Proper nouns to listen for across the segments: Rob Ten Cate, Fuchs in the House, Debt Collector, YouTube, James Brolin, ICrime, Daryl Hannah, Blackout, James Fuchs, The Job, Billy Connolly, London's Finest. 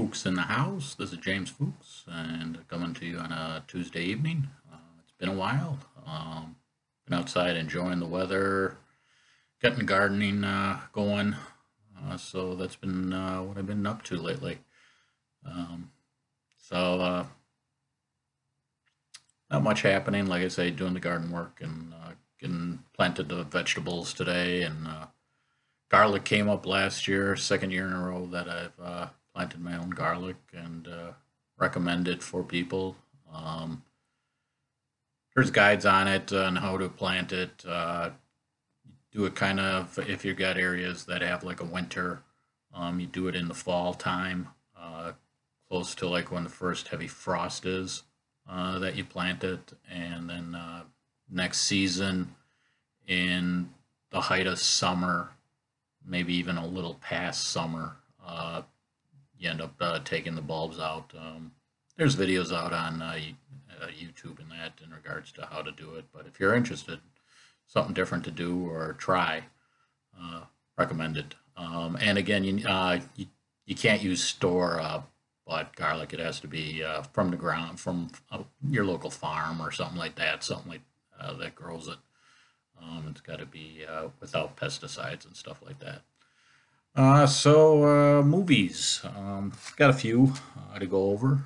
Fuchs in the house. This is James Fuchs, and coming to you on a Tuesday evening. It's been a while. Been outside enjoying the weather, getting gardening going. So that's been what I've been up to lately. Not much happening. Like I say, doing the garden work and getting planted the vegetables today. And garlic came up last year, second year in a row that I've planted my own garlic and recommend it for people. There's guides on it on how to plant it. Do it kind of, if you've got areas that have like a winter, you do it in the fall time, close to like when the first heavy frost is that you plant it. And then next season in the height of summer, maybe even a little past summer, you end up taking the bulbs out. There's videos out on YouTube and that in regards to how to do it. But if you're interested, something different to do or try, recommend it. And again, you can't use store bought garlic. It has to be from the ground, from your local farm or something like that. Something like that grows it. It's got to be without pesticides and stuff like that. Movies. Got a few to go over.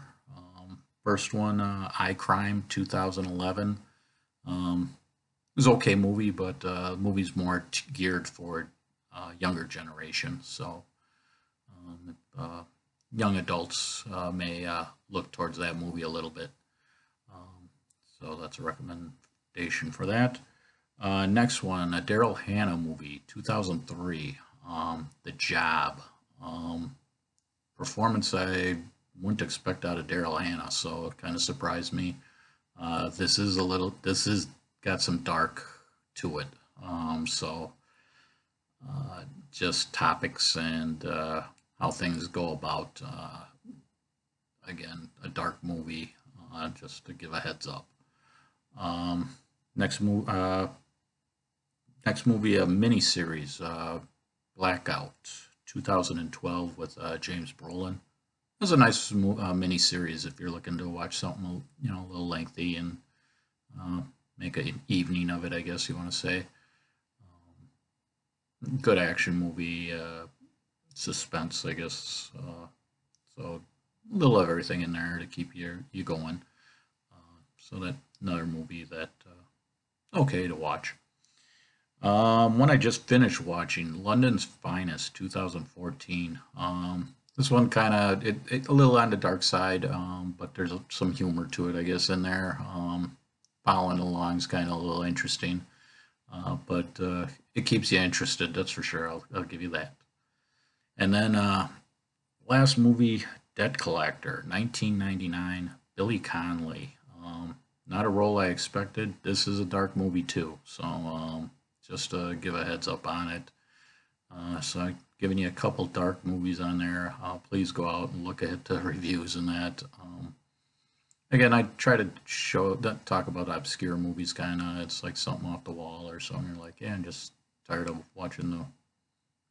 First one, ICrime 2011. It was an okay movie, but the movie's more geared for younger generation. So young adults may look towards that movie a little bit. So that's a recommendation for that. Next one, a Daryl Hannah movie, 2003. The Job. Performance I wouldn't expect out of Daryl Hannah, so it kind of surprised me. This has got some dark to it. Just topics and how things go about. Again, a dark movie, just to give a heads up. Next movie, a miniseries. Blackout 2012 with James Brolin. It was a nice mini series if you're looking to watch something, you know, a little lengthy and make an evening of it, I guess you want to say. Good action movie, suspense, I guess. So a little of everything in there to keep you going. So that another movie that okay to watch. One I just finished watching, London's Finest, 2014. This one kind of, it a little on the dark side, but there's some humor to it, I guess, in there. Following along is kind of a little interesting, but it keeps you interested, that's for sure. I'll give you that. And then last movie, Debt Collector, 1999, Billy Connolly. Not a role I expected. This is a dark movie too, so just to give a heads up on it. So I'm giving you a couple dark movies on there. Please go out and look at the reviews and that. Again, I try to talk about obscure movies kind of. It's like something off the wall or something. You're like, yeah, I'm just tired of watching the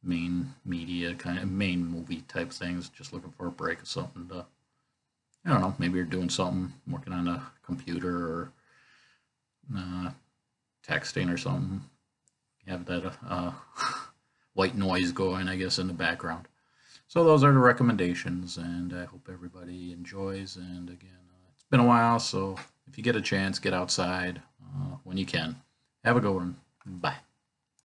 main media kind of, main movie type things. Just looking for a break or something to, I don't know, maybe you're doing something, working on a computer or texting or something. Have that white noise going, I guess, in the background. So those are the recommendations, and I hope everybody enjoys. And again, it's been a while, so if you get a chance, get outside when you can. Have a good one. Bye.